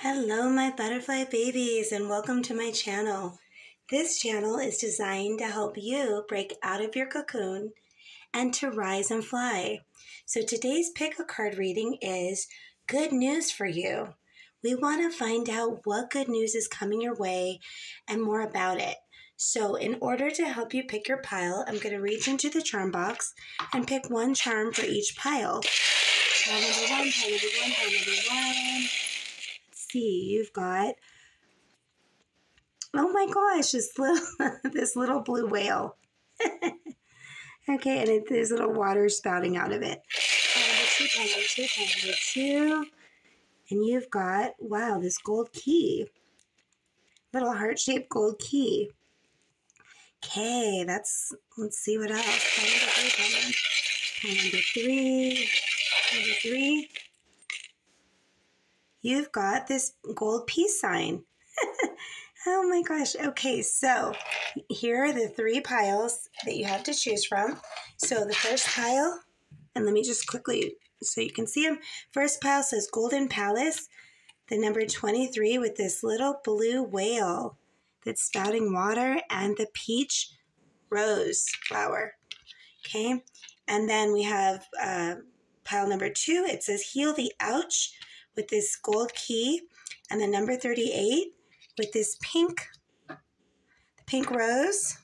Hello my butterfly babies and welcome to my channel. This channel is designed to help you break out of your cocoon and to rise and fly. So today's pick a card reading is good news for you. We want to find out what good news is coming your way and more about it. So in order to help you pick your pile, I'm going to reach into the charm box and pick one charm for each pile. Pile number one, pile number one, pile number one. You've got, oh my gosh, this little blue whale. Okay, and there's little water spouting out of it. Pile number two. And you've got, wow, this gold key. Little heart-shaped gold key. Okay, let's see what else. Pile number three. You've got this gold peace sign. Oh my gosh. Okay, so here are the three piles that you have to choose from. So the first pile, and let me just quickly so you can see them. First pile says Golden Palace, the number 23 with this little blue whale that's spouting water and the peach rose flower. Okay, and then we have pile number two. It says Heal the Ouch, with this gold key, and the number 38 with this pink rose.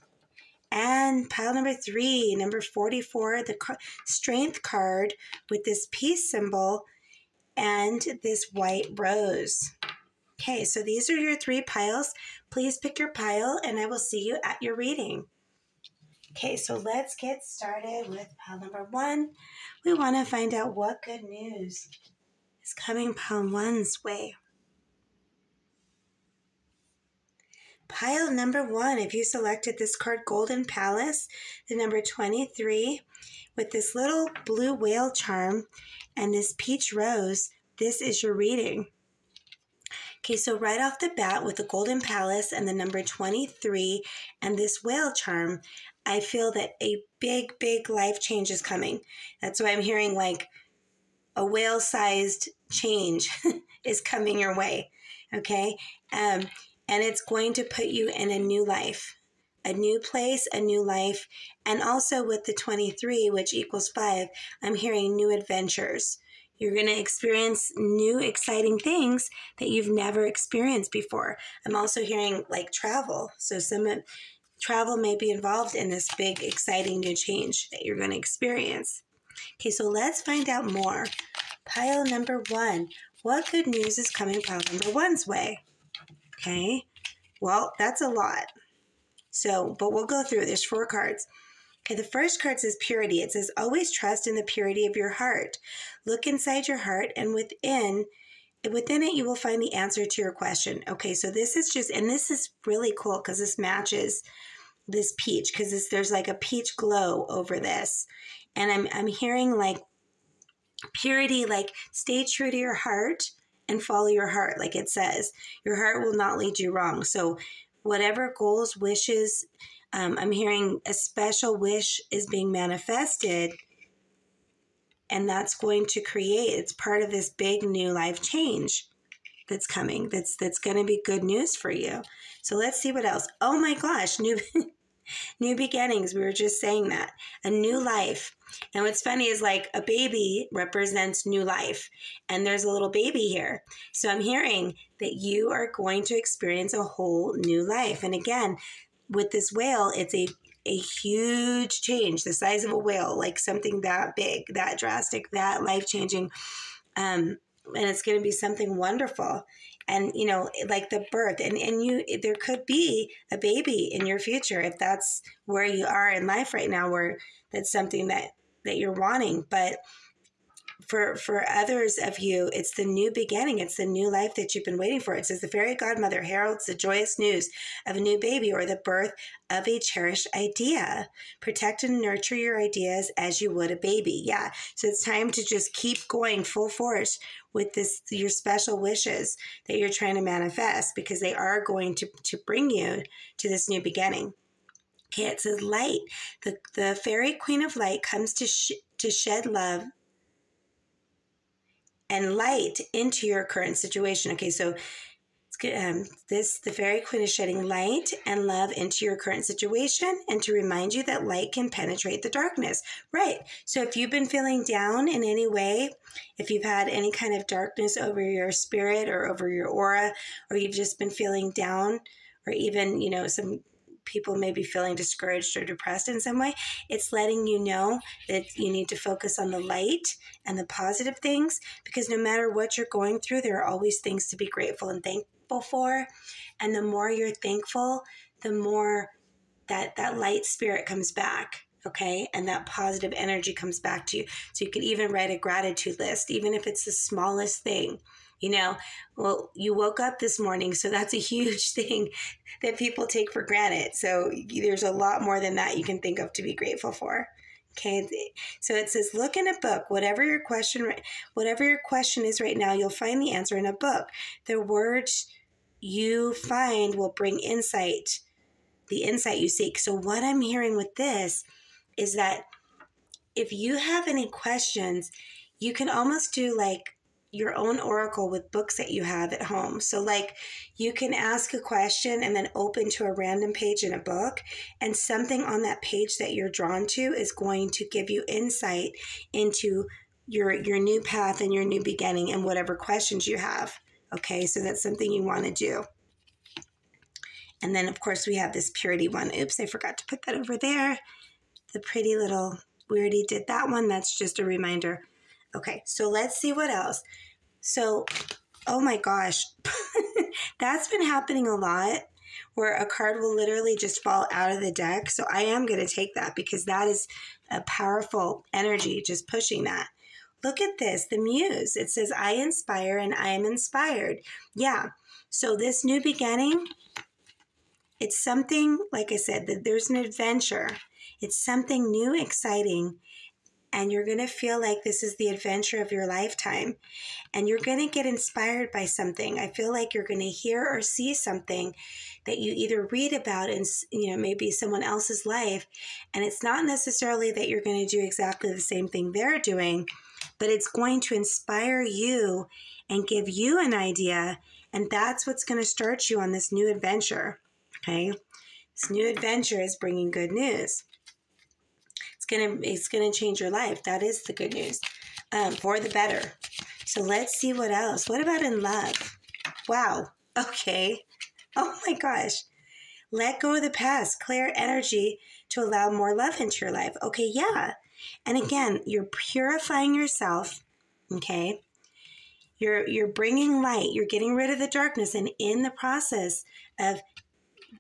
And pile number three, number 44, the strength card with this peace symbol and this white rose. Okay, so these are your three piles. Please pick your pile and I will see you at your reading. Okay, so let's get started with pile number one. We want to find out what good news is coming pile one's way. Pile number one, if you selected this card, Golden Palace, the number 23, with this little blue whale charm and this peach rose, this is your reading. Okay, so right off the bat with the Golden Palace and the number 23 and this whale charm, I feel that a big, big life change is coming. That's why I'm hearing like a whale-sized change is coming your way, okay? And it's going to put you in a new life, a new place, a new life. And also with the 23, which equals 5, I'm hearing new adventures. You're going to experience new exciting things that you've never experienced before. I'm also hearing like travel. So some travel may be involved in this big, exciting new change that you're going to experience. Okay, so let's find out more. Pile number one. What good news is coming pile number one's way? Okay, well, that's a lot. So, but we'll go through. There's four cards. Okay, the first card says purity. It says, always trust in the purity of your heart. Look inside your heart and within it you will find the answer to your question. Okay, so this is just, and this is really cool because this matches this peach because there's like a peach glow over this. And I'm hearing like purity, like stay true to your heart and follow your heart. Like it says, your heart will not lead you wrong. So whatever goals, wishes, I'm hearing a special wish is being manifested and that's going to create, it's part of this big new life change that's coming. That's going to be good news for you. So let's see what else. Oh my gosh, new beginnings. We were just saying that. A new life. And what's funny is like a baby represents new life. And there's a little baby here. So I'm hearing that you are going to experience a whole new life. And again, with this whale, it's a huge change. The size of a whale. Like something that big, that drastic, that life-changing. And it's going to be something wonderful. And, you know, like the birth and you, there could be a baby in your future if that's where you are in life right now, where that's something that you're wanting. But for others of you, it's the new beginning. It's the new life that you've been waiting for. It says the fairy godmother heralds the joyous news of a new baby or the birth of a cherished idea. Protect and nurture your ideas as you would a baby. Yeah. So it's time to just keep going full force with this, your special wishes that you're trying to manifest because they are going to bring you to this new beginning. Okay. It says light. The fairy queen of light comes to shed love and light into your current situation. Okay, so it's good. The Fairy Queen is shedding light and love into your current situation, and to remind you that light can penetrate the darkness. Right, so if you've been feeling down in any way, if you've had any kind of darkness over your spirit or over your aura, or you've just been feeling down, or even, you know, some people may be feeling discouraged or depressed in some way, it's letting you know that you need to focus on the light and the positive things, because no matter what you're going through, there are always things to be grateful and thankful for. And the more you're thankful, the more that light spirit comes back, okay? And that positive energy comes back to you. So you can even write a gratitude list, even if it's the smallest thing. You know, well, you woke up this morning, so that's a huge thing that people take for granted. So there's a lot more than that you can think of to be grateful for. Okay, so it says, look in a book. Whatever your question is right now, you'll find the answer in a book. The words you find will bring insight, the insight you seek. So what I'm hearing with this is that if you have any questions, you can almost do like your own oracle with books that you have at home. So like you can ask a question and then open to a random page in a book, and something on that page that you're drawn to is going to give you insight into your new path and your new beginning and whatever questions you have. Okay, so that's something you want to do. And then of course we have this purity one. Oops, I forgot to put that over there. The pretty little, we already did that one. That's just a reminder. Okay, so let's see what else. So, oh my gosh, that's been happening a lot where a card will literally just fall out of the deck. So I am going to take that because that is a powerful energy, just pushing that. Look at this, the Muse. It says, I inspire and I am inspired. Yeah, so this new beginning, it's something, like I said, that there's an adventure. It's something new, exciting. And you're going to feel like this is the adventure of your lifetime. And you're going to get inspired by something. I feel like you're going to hear or see something that you either read about in, you know, maybe someone else's life. And it's not necessarily that you're going to do exactly the same thing they're doing, but it's going to inspire you and give you an idea. And that's what's going to start you on this new adventure. Okay? This new adventure is bringing good news. It's gonna change your life. That is the good news, for the better. So let's see what else. What about in love? Wow. Okay. Oh my gosh. Let go of the past. Clear energy to allow more love into your life. Okay. Yeah. And again, you're purifying yourself. Okay. You're bringing light. You're getting rid of the darkness, and in the process of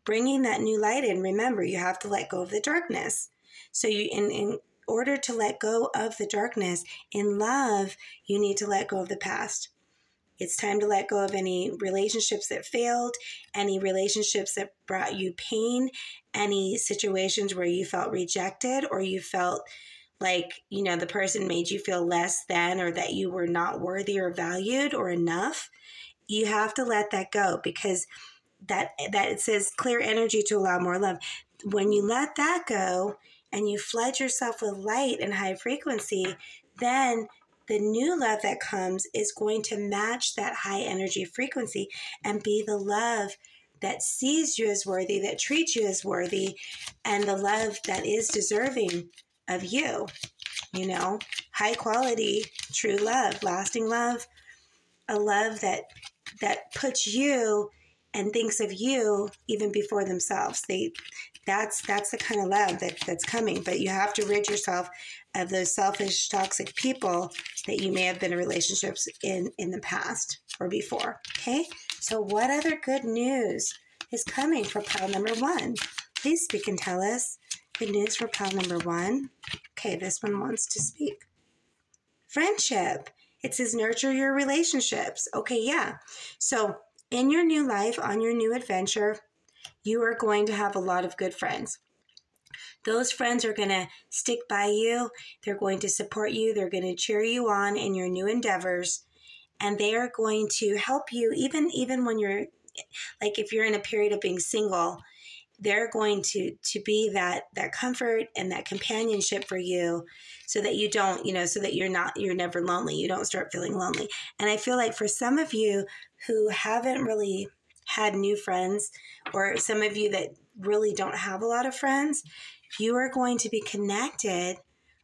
bringing that new light in, remember you have to let go of the darkness. So you, in order to let go of the darkness, in love, you need to let go of the past. It's time to let go of any relationships that failed, any relationships that brought you pain, any situations where you felt rejected or you felt like, you know, the person made you feel less than, or that you were not worthy or valued or enough. You have to let that go, because that it says clear energy to allow more love. When you let that go, and you flood yourself with light and high frequency, then the new love that comes is going to match that high energy frequency and be the love that sees you as worthy, that treats you as worthy, and the love that is deserving of you. You know, high quality, true love, lasting love, a love that puts you and thinks of you even before themselves. That's the kind of love that's coming. But you have to rid yourself of those selfish, toxic people that you may have been in relationships in the past or before. Okay? So what other good news is coming for pile number one? Please speak and tell us. Good news for pile number one. Okay, this one wants to speak. Friendship. It says nurture your relationships. Okay, yeah. So in your new life, on your new adventure, you are going to have a lot of good friends. Those friends are going to stick by you. They're going to support you. They're going to cheer you on in your new endeavors. And they are going to help you even when you're, like if you're in a period of being single, they're going to be that comfort and that companionship for you so that you don't, so that you're never lonely. You don't start feeling lonely. And I feel like for some of you who haven't really had new friends, or some of you that really don't have a lot of friends, you are going to be connected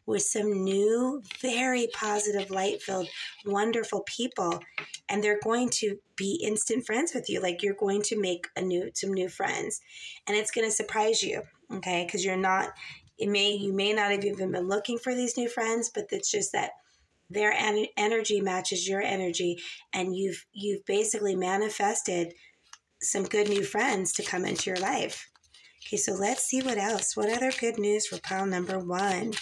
with some new, very positive, light-filled, wonderful people. And they're going to be instant friends with you. Like, you're going to make some new friends. And it's going to surprise you, okay? Because you may not have even been looking for these new friends, but it's just that their energy matches your energy. And you've basically manifested some good new friends to come into your life. Okay, so let's see what else. What other good news for pile number one?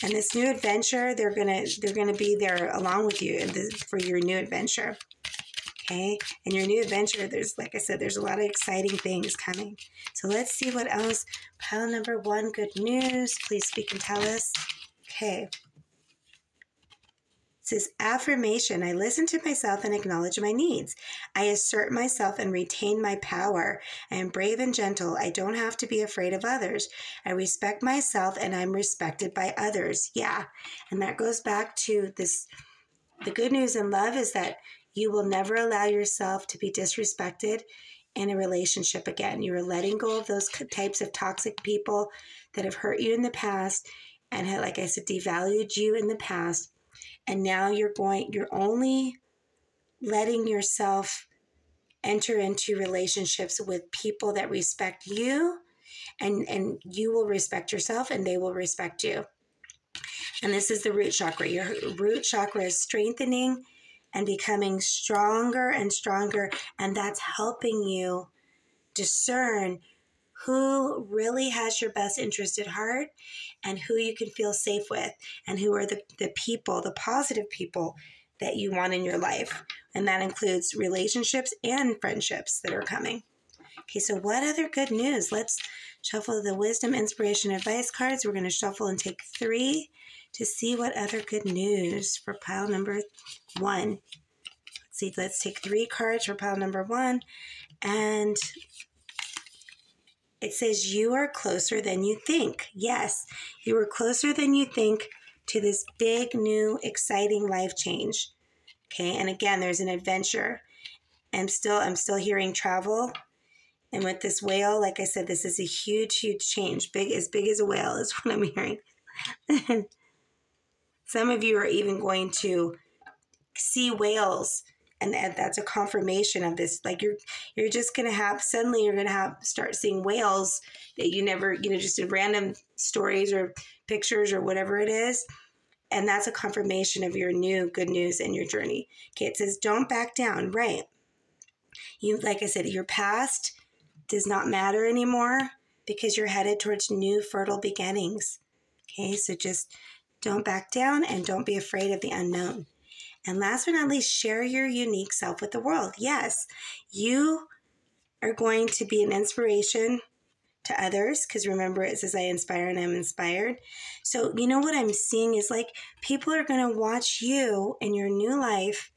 And this new adventure, they're gonna be there along with you for your new adventure, okay? And your new adventure, like I said, there's a lot of exciting things coming. So let's see what else. Pile number one, good news. Please speak and tell us. Okay. It says, affirmation. I listen to myself and acknowledge my needs. I assert myself and retain my power. I am brave and gentle. I don't have to be afraid of others. I respect myself and I'm respected by others. Yeah. And that goes back to this. The good news in love is that you will never allow yourself to be disrespected in a relationship again. You are letting go of those types of toxic people that have hurt you in the past and have, like I said, devalued you in the past. And now you're only letting yourself enter into relationships with people that respect you, and you will respect yourself and they will respect you. And this is the root chakra. Your root chakra is strengthening and becoming stronger and stronger. And that's helping you discern who really has your best interest at heart and who you can feel safe with and who are the people, the positive people that you want in your life. And that includes relationships and friendships that are coming. Okay, so what other good news? Let's shuffle the wisdom, inspiration, advice cards. We're going to shuffle and take three to see what other good news for pile number one. Let's take three cards for pile number one. And it says, you are closer than you think. Yes, you are closer than you think to this big, new, exciting life change. Okay, and again, there's an adventure. I'm still hearing travel. And with this whale, like I said, this is a huge, huge change. Big as a whale is what I'm hearing. Some of you are even going to see whales. And that's a confirmation of this. Like you're just going to have, suddenly you're going to have, start seeing whales that you never, just in random stories or pictures or whatever it is. And that's a confirmation of your new good news and your journey. Okay. It says, don't back down. Right. Like I said, your past does not matter anymore because you're headed towards new fertile beginnings. Okay. So just don't back down and don't be afraid of the unknown. And last but not least, share your unique self with the world. Yes, you are going to be an inspiration to others because remember it says I inspire and I'm inspired. So you know what I'm seeing is like people are going to watch you in your new life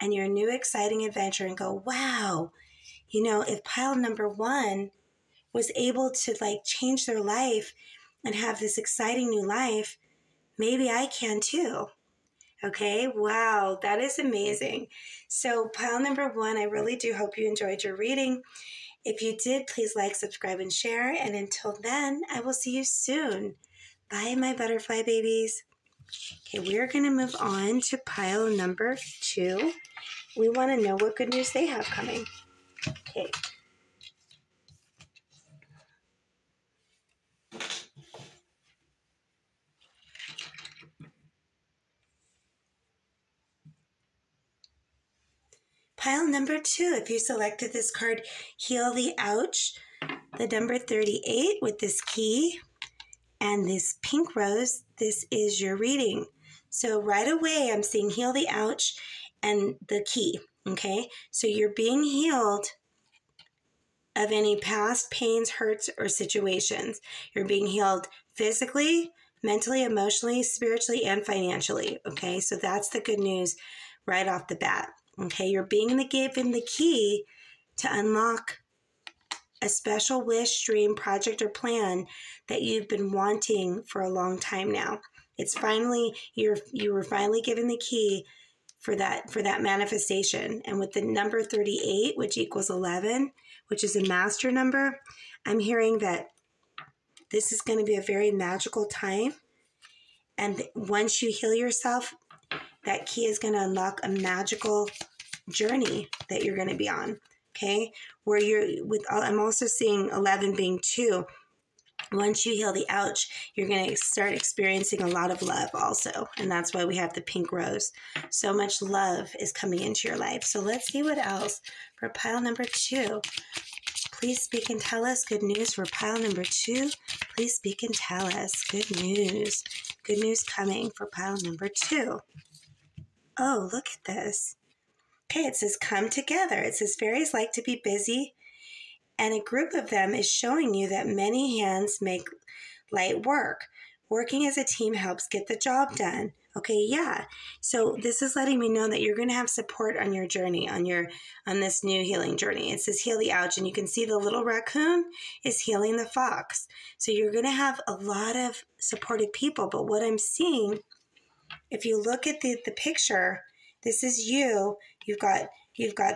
and your new exciting adventure and go, wow, if pile number one was able to like change their life and have this exciting new life, maybe I can too. Okay, wow, that is amazing. So pile number one, I really do hope you enjoyed your reading. If you did, please like, subscribe, and share. And until then, I will see you soon. Bye, my butterfly babies. Okay, we're going to move on to pile number two. We want to know what good news they have coming. Okay. Pile number two, if you selected this card, Heal the Ouch, the number 38 with this key and this pink rose, this is your reading. So right away, I'm seeing Heal the Ouch and the key, okay? So you're being healed of any past pains, hurts, or situations. You're being healed physically, mentally, emotionally, spiritually, and financially, okay? So that's the good news right off the bat. Okay, you're being given the key to unlock a special wish, dream, project, or plan that you've been wanting for a long time now. It's finally, you were finally given the key for that manifestation. And with the number 38, which equals 11, which is a master number, I'm hearing that this is going to be a very magical time. And once you heal yourself, that key is going to unlock a magical journey that you're going to be on. Okay. Where I'm also seeing 11 being 2. Once you heal the ouch, you're going to start experiencing a lot of love also. And that's why we have the pink rose. So much love is coming into your life. So let's see what else for pile number 2. Please speak and tell us good news for pile number 2. Please speak and tell us good news. Good news coming for pile number 2. Oh, look at this. Okay, it says come together. It says fairies like to be busy, and a group of them is showing you that many hands make light work. Working as a team helps get the job done. Okay, yeah. So this is letting me know that you're going to have support on your journey, on this new healing journey. It says heal the ouch, and you can see the little raccoon is healing the fox. So you're going to have a lot of supportive people. But what I'm seeing, if you look at the picture, this is you. You've got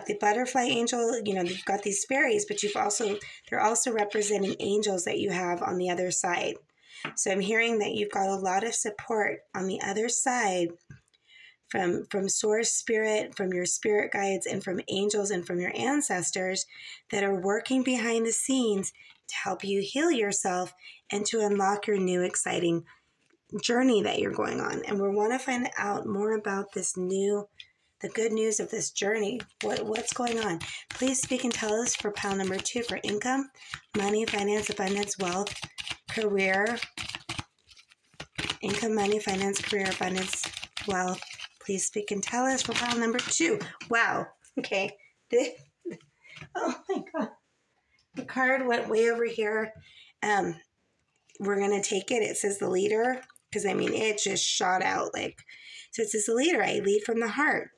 the butterfly angel, you know, you've got these fairies, but they're also representing angels that you have on the other side. So I'm hearing that you've got a lot of support on the other side from source spirit, from your spirit guides, and from angels and from your ancestors that are working behind the scenes to help you heal yourself and to unlock your new exciting journey that you're going on. And we want to find out more about this new, the good news of this journey. What's going on? Please speak and tell us for pile number 2 for income, money, finance, abundance, wealth, career. Income, money, finance, career, abundance, wealth. Please speak and tell us for pile number 2. Wow. Okay. Oh my God. The card went way over here. We're going to take it. It says the leader, because I mean, it just shot out like, so it says the leader, I lead from the heart.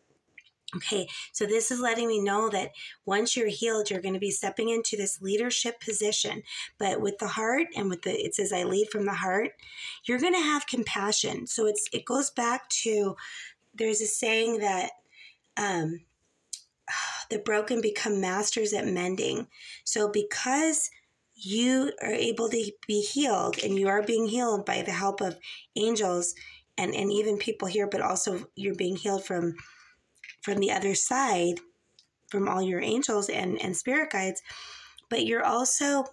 Okay, so this is letting me know that once you're healed, you're going to be stepping into this leadership position. But with the heart and with the, it says I lead from the heart, you're going to have compassion. So it goes back to, there's a saying that the broken become masters at mending. So because you are able to be healed, and you are being healed by the help of angels and even people here, but also you're being healed from the other side, from all your angels and spirit guides. But you're also,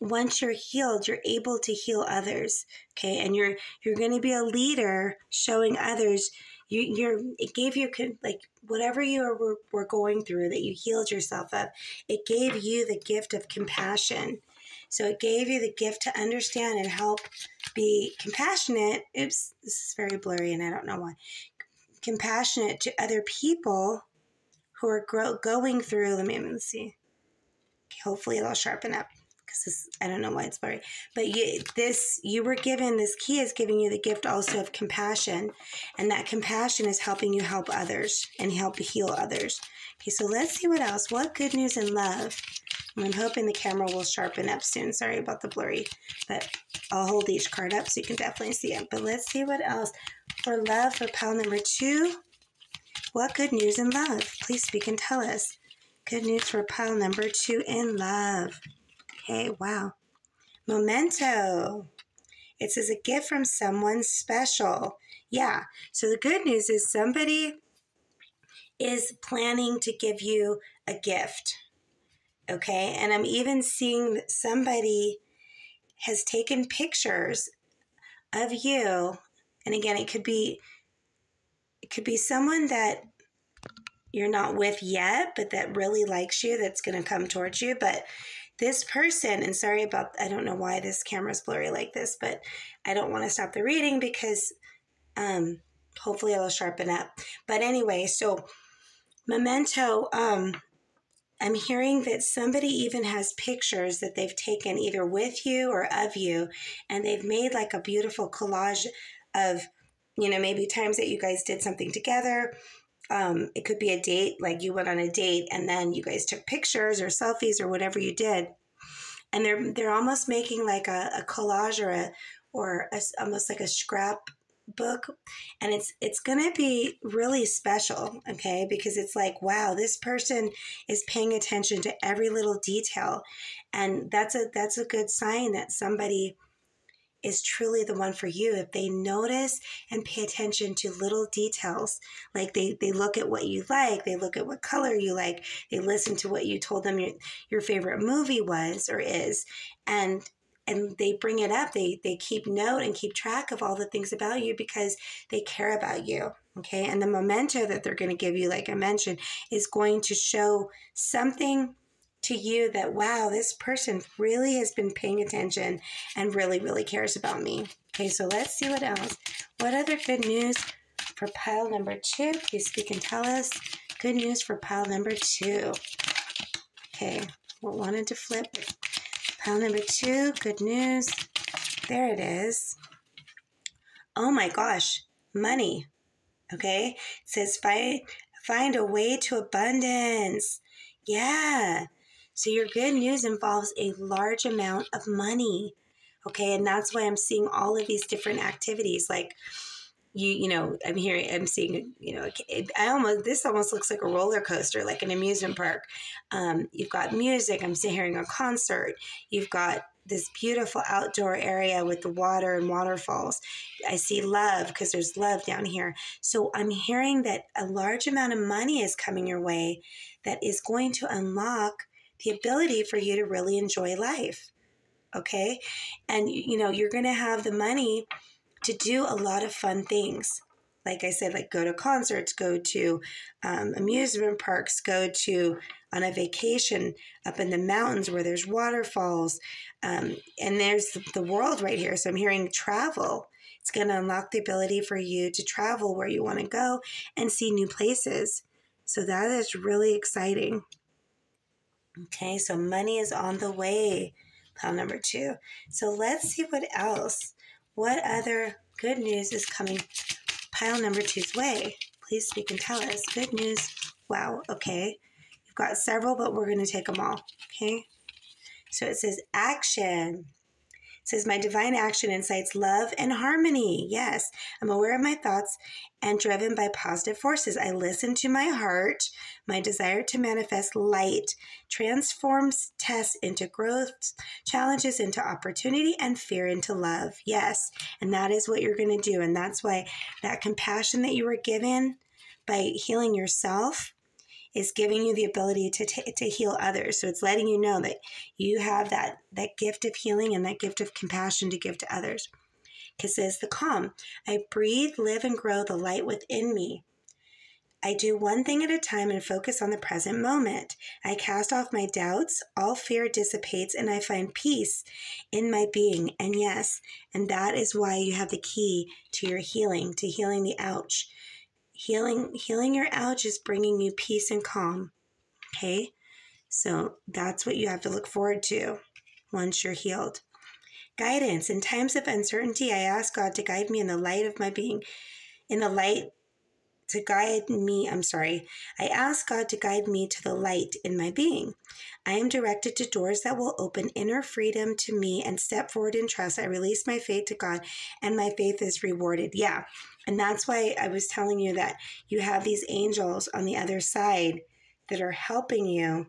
once you're healed, you're able to heal others. Okay. And you're going to be a leader showing others. It gave you, like, whatever you were going through that you healed yourself of, it gave you the gift of compassion. So it gave you the gift to understand and help be compassionate. Oops, this is very blurry and I don't know why. Compassionate to other people who are going through. Let's see. Okay, hopefully it'll sharpen up, because this, I don't know why it's blurry. But you were given, this key is giving you the gift also of compassion. And that compassion is helping you help others and help heal others. Okay, so let's see what else. What good news and love? I'm hoping the camera will sharpen up soon. Sorry about the blurry, but I'll hold each card up so you can definitely see it. But let's see what else for love for pile number 2. What good news in love? Please speak and tell us. Good news for pile number 2 in love. Okay, wow. Memento. It says a gift from someone special. Yeah, so the good news is somebody is planning to give you a gift. Okay, and I'm even seeing that somebody has taken pictures of you. And again, it could be someone that you're not with yet, but that really likes you, that's going to come towards you. But this person, and sorry about, I don't know why this camera's blurry like this, but I don't want to stop the reading because hopefully it'll sharpen up. But anyway, so memento, I'm hearing that somebody even has pictures that they've taken either with you or of you, and they've made like a beautiful collage of, you know, maybe times that you guys did something together. It could be a date, like you went on a date and then you guys took pictures or selfies or whatever you did. and they're almost making like a collage or almost like a scrapbook, and it's gonna be really special, okay? Because it's like, wow, this person is paying attention to every little detail, and that's a good sign that somebody is truly the one for you if they notice and pay attention to little details. Like they look at what you like, they look at what color you like, they listen to what you told them your favorite movie was or is, and they bring it up. They keep note and keep track of all the things about you because they care about you, okay? And the memento that they're going to give you, like I mentioned, is going to show something to you that, wow, this person really has been paying attention and really, really cares about me. Okay, so let's see what else. What other good news for pile number two? Please speak and tell us. Good news for pile number two. Okay, we wanted to flip pile number two. Good news. There it is. Oh my gosh, money. Okay, it says find a way to abundance. Yeah. So your good news involves a large amount of money, okay? And that's why I'm seeing all of these different activities. Like, you know, I'm seeing, you know, this almost looks like a roller coaster, like an amusement park. You've got music. I'm hearing a concert. You've got this beautiful outdoor area with the water and waterfalls. I see love because there's love down here. So I'm hearing that a large amount of money is coming your way that is going to unlock the ability for you to really enjoy life, okay? And, you know, you're going to have the money to do a lot of fun things. Like I said, like go to concerts, go to amusement parks, go to on a vacation up in the mountains where there's waterfalls. And there's the world right here. So I'm hearing travel. It's going to unlock the ability for you to travel where you want to go and see new places. So that is really exciting. Okay, so money is on the way, pile number two. So let's see what else. What other good news is coming pile number two's way? Please speak and tell us. Good news. Wow, okay. You've got several, but we're going to take them all, okay? So it says action. It says my divine action incites love and harmony. Yes, I'm aware of my thoughts and driven by positive forces. I listen to my heart. My desire to manifest light transforms tests into growth, challenges into opportunity, and fear into love. Yes, and that is what you're going to do. And that's why that compassion that you were given by healing yourself is giving you the ability to heal others. So it's letting you know that you have that gift of healing and that gift of compassion to give to others. Because it's the calm. I breathe, live, and grow the light within me. I do one thing at a time and focus on the present moment. I cast off my doubts. All fear dissipates, and I find peace in my being. And yes, and that is why you have the key to your healing, to healing the ouch. Healing your ouch is bringing you peace and calm, okay? So that's what you have to look forward to once you're healed. Guidance. In times of uncertainty, I ask God to guide me in the light of my being. I ask God to guide me to the light in my being. I am directed to doors that will open inner freedom to me and step forward in trust. I release my faith to God and my faith is rewarded. Yeah. And that's why I was telling you that you have these angels on the other side that are helping you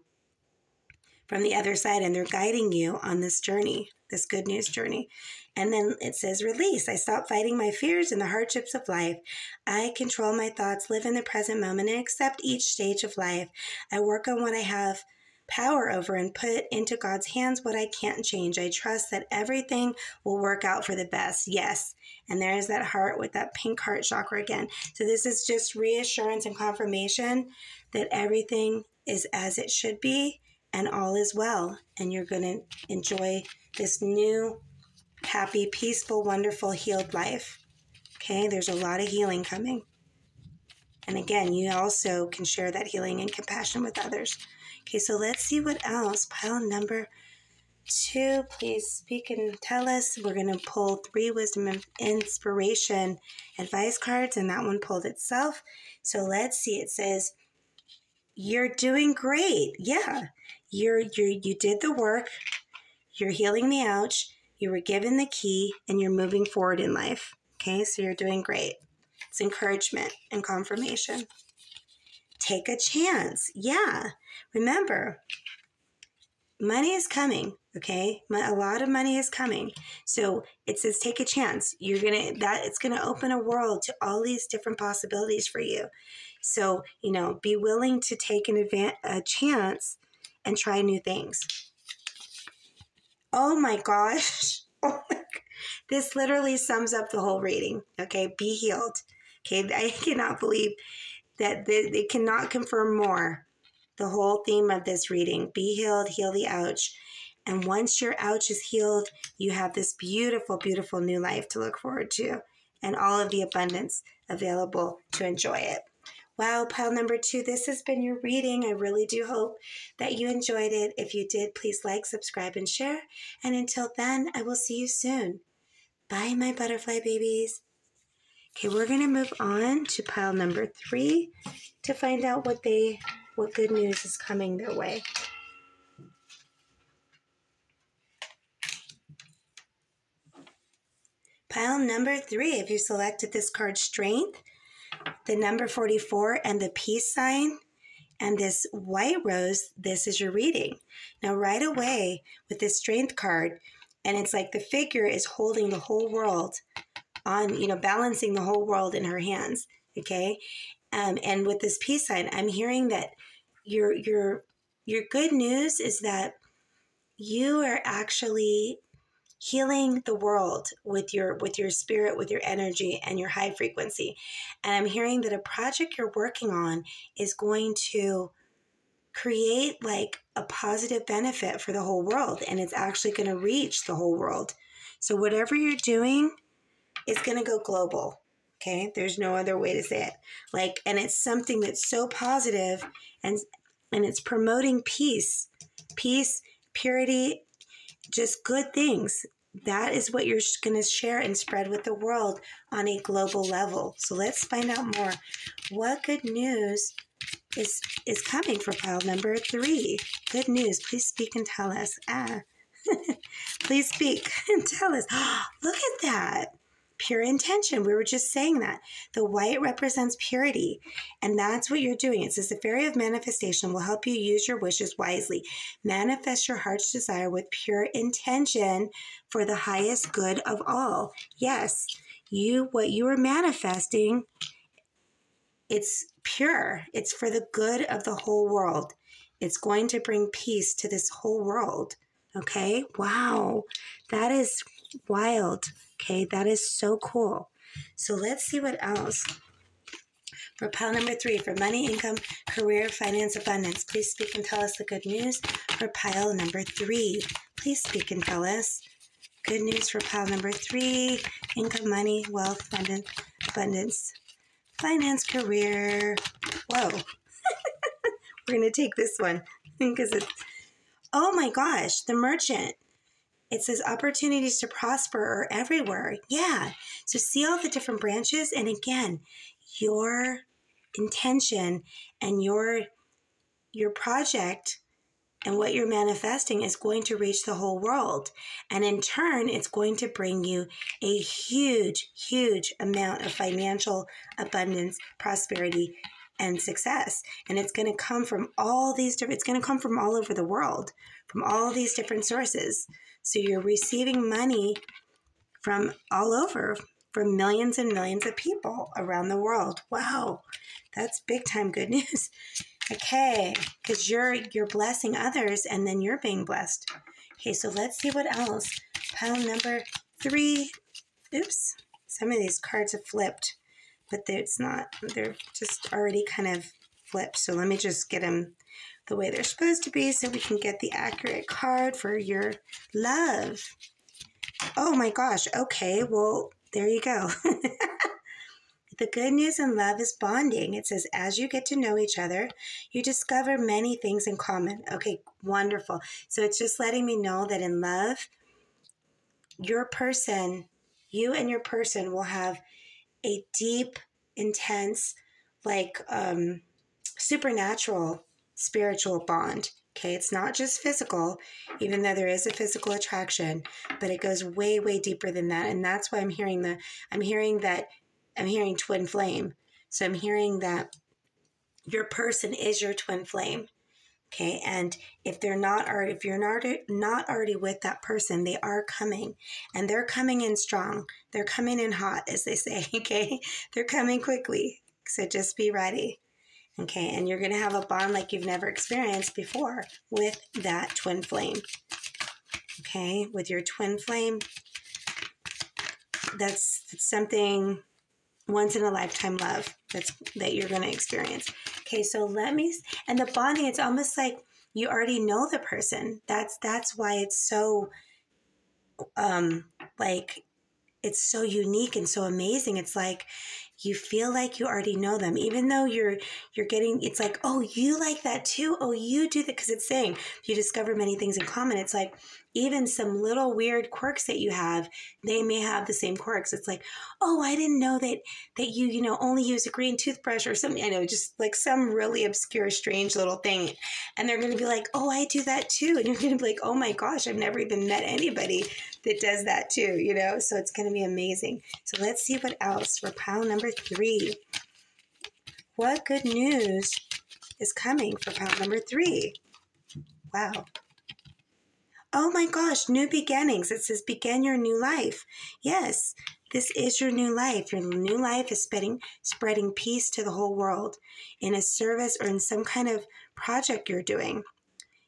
from the other side, and they're guiding you on this journey, this good news journey. And then it says release. I stop fighting my fears and the hardships of life. I control my thoughts, live in the present moment, and accept each stage of life. I work on what I have power over and put into God's hands what I can't change. I trust that everything will work out for the best. Yes. And there is that heart with that pink heart chakra again. So this is just reassurance and confirmation that everything is as it should be and all is well. And you're going to enjoy this new, happy, peaceful, wonderful, healed life. Okay. There's a lot of healing coming. And again, you also can share that healing and compassion with others. Okay, so let's see what else. Pile number two, please speak and tell us. We're going to pull three wisdom and inspiration advice cards, and that one pulled itself. So let's see. It says, you're doing great. Yeah, you did the work. You're healing the ouch. You were given the key and you're moving forward in life. Okay, so you're doing great. It's encouragement and confirmation. Take a chance. Yeah. Remember, money is coming. Okay. A lot of money is coming. So it says, take a chance. You're going to, it's going to open a world to all these different possibilities for you. So, you know, be willing to take a chance and try new things. Oh my gosh. Oh my God. This literally sums up the whole reading. Okay. Be healed. Okay. I cannot believe that they cannot confirm more. The whole theme of this reading, be healed, heal the ouch. And once your ouch is healed, you have this beautiful, beautiful new life to look forward to and all of the abundance available to enjoy it. Wow, pile number two, this has been your reading. I really do hope that you enjoyed it. If you did, please like, subscribe, and share. And until then, I will see you soon. Bye, my butterfly babies. Okay, we're going to move on to pile number three to find out what good news is coming their way. Pile number three, if you selected this card, Strength, the number 44 and the peace sign, and this white rose, this is your reading. Now right away with this Strength card, and it's like the figure is holding the whole world on, you know, balancing the whole world in her hands, okay? And with this peace sign, I'm hearing that your good news is that you are actually healing the world with your spirit, with your energy and your high frequency. And I'm hearing that a project you're working on is going to create like a positive benefit for the whole world. And it's actually going to reach the whole world. So whatever you're doing is going to go global. Okay, there's no other way to say it. Like, and it's something that's so positive and it's promoting peace, purity, just good things. That is what you're going to share and spread with the world on a global level. So let's find out more. What good news is coming for pile number three? Good news. Please speak and tell us. Ah, please speak and tell us. Oh, look at that. Pure intention. We were just saying that. The white represents purity, and that's what you're doing. It says the fairy of manifestation will help you use your wishes wisely. Manifest your heart's desire with pure intention for the highest good of all. Yes, what you are manifesting, it's pure. It's for the good of the whole world. It's going to bring peace to this whole world. Okay? Wow. That is wild. Okay, that is so cool. So let's see what else. For pile number three, for money, income, career, finance, abundance, please speak and tell us the good news for pile number three. Please speak and tell us. Good news for pile number three, income, money, wealth, abundance, finance, career. Whoa. We're going to take this one because it's, oh my gosh, the merchant. It says opportunities to prosper are everywhere. Yeah. So see all the different branches. And again, your intention and your project and what you're manifesting is going to reach the whole world. And in turn, it's going to bring you a huge, huge amount of financial abundance, prosperity, and success. And it's going to come from all these different, it's going to come from all over the world, from all these different sources. So you're receiving money from all over, from millions and millions of people around the world. Wow, that's big time good news. Okay, because you're blessing others and then you're being blessed. Okay, so let's see what else. Pile number three. Oops, some of these cards have flipped, but it's not, they're just already kind of flipped. So let me just get them the way they're supposed to be so we can get the accurate card for your love. Oh my gosh. Okay. Well, there you go. The good news in love is bonding. It says, as you get to know each other, you discover many things in common. Okay. Wonderful. So it's just letting me know that in love, you and your person will have a deep, intense, like supernatural, spiritual bond. Okay, it's not just physical, even though there is a physical attraction, but it goes way, way deeper than that. And that's why I'm hearing twin flame. So I'm hearing that your person is your twin flame. Okay. And if they're not, or if you're not already with that person, they are coming, and they're coming in strong. They're coming in hot, as they say. Okay. They're coming quickly. So just be ready. Okay. And you're going to have a bond like you've never experienced before with that twin flame. Okay. With your twin flame. That's something once in a lifetime love that you're going to experience. Okay, so let me, and the bonding, it's almost like you already know the person. That's why it's so, like, it's so unique and so amazing. It's like, you feel like you already know them, even though you're getting, it's like, oh, you like that too. Oh, you do that. Cause it's saying you discover many things in common. It's like, even some little weird quirks that you have, they may have the same quirks. It's like, oh, I didn't know that you know, only use a green toothbrush or something, I know, just like some really obscure, strange little thing. And they're going to be like, oh, I do that too. And you're going to be like, oh my gosh, I've never even met anybody that does that too, you know? So it's going to be amazing. So let's see what else for pile number 3. What good news is coming for pile number 3? Wow. Oh my gosh, new beginnings. It says begin your new life. Yes, this is your new life. Your new life is spreading peace to the whole world in a service or in some kind of project you're doing.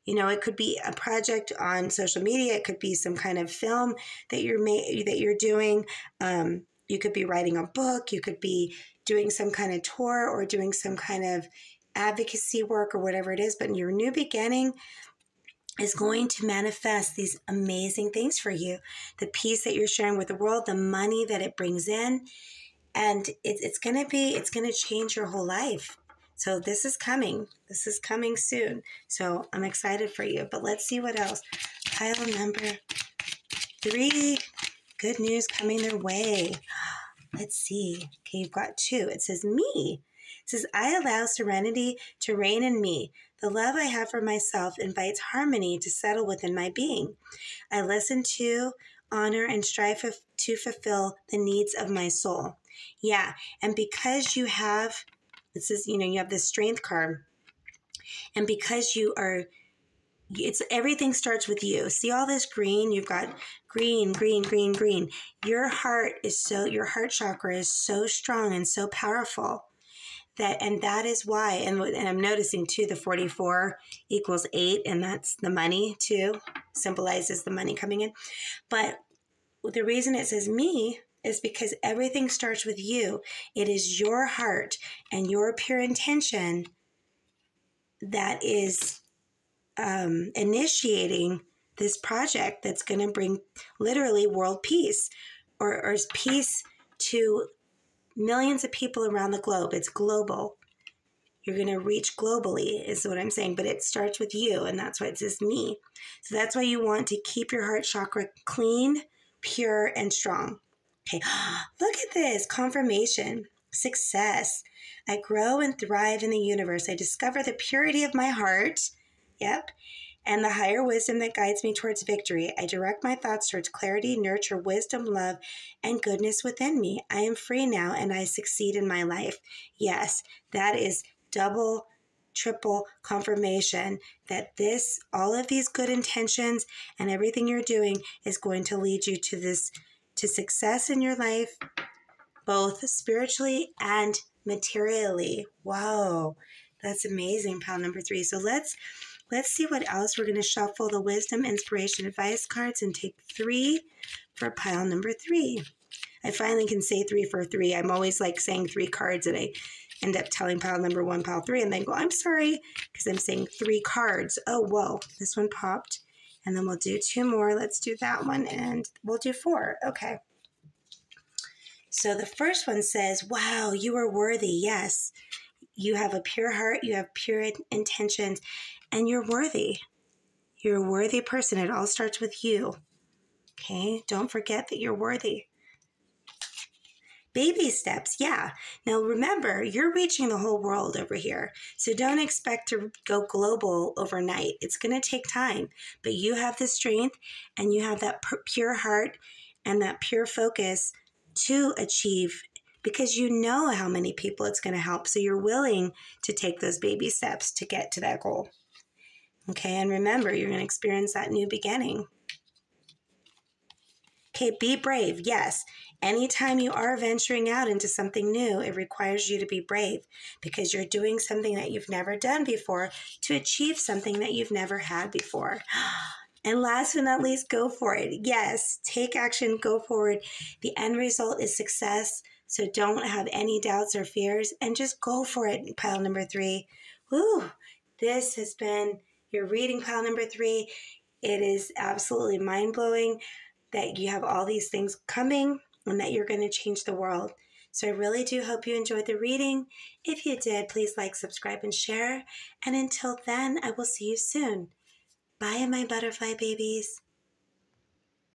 You know, it could be a project on social media. It could be some kind of film that you're doing. You could be writing a book. You could be doing some kind of tour or doing some kind of advocacy work or whatever it is. But in your new beginning is going to manifest these amazing things for you. The peace that you're sharing with the world, the money that it brings in, and it's going to change your whole life. So this is coming. This is coming soon. So I'm excited for you, but let's see what else. Pile number 3, good news coming their way. Let's see. Okay, you've got 2. It says me. It says, I allow serenity to reign in me. The love I have for myself invites harmony to settle within my being. I listen to, honor, and strive to fulfill the needs of my soul. Yeah, and because you have, it says, you know, you have this strength card, and because you are, it's everything starts with you. See all this green? You've got green, green, green, green. Your heart is so, your heart chakra is so strong and so powerful. That is why, and I'm noticing too, the 44 equals 8, and that's the money too, symbolizes the money coming in. But the reason it says me is because everything starts with you. It is your heart and your pure intention that is initiating this project that's going to bring literally world peace, or peace to millions of people around the globe. It's global. You're going to reach globally is what I'm saying, but it starts with you, and that's why it says me. So that's why you want to keep your heart chakra clean, pure, and strong. Okay, look at this. Confirmation. Success. I grow and thrive in the universe. I discover the purity of my heart. Yep. And the higher wisdom that guides me towards victory. I direct my thoughts towards clarity, nurture, wisdom, love, and goodness within me. I am free now, and I succeed in my life. Yes, that is double, triple confirmation that this, all of these good intentions and everything you're doing is going to lead you to this, to success in your life, both spiritually and materially. Whoa, that's amazing, pile number 3. So let's see what else. We're going to shuffle the wisdom, inspiration, advice cards and take 3 for pile number 3. I finally can say 3 for 3. I'm always like saying 3 cards, and I end up telling pile number 1, pile 3, and then go, I'm sorry, because I'm saying 3 cards. Oh, whoa, this one popped. And then we'll do 2 more. Let's do that one, and we'll do 4. Okay. So the first one says, wow, you are worthy. Yes. You have a pure heart. You have pure intentions. And you're worthy. You're a worthy person. It all starts with you. Okay? Don't forget that you're worthy. Baby steps, yeah. Now remember, you're reaching the whole world over here. So don't expect to go global overnight. It's going to take time, but you have the strength and you have that pure heart and that pure focus to achieve, because you know how many people it's going to help. So you're willing to take those baby steps to get to that goal. Okay, and remember, you're going to experience that new beginning. Okay, be brave. Yes, anytime you are venturing out into something new, it requires you to be brave because you're doing something that you've never done before to achieve something that you've never had before. And last but not least, go for it. Yes, take action, go forward. The end result is success. So don't have any doubts or fears and just go for it. Pile number three. Woo, this has been your reading pile number three. It is absolutely mind-blowing that you have all these things coming and that you're going to change the world. So I really do hope you enjoyed the reading. If you did, please like, subscribe, and share. And until then, I will see you soon. Bye, my butterfly babies.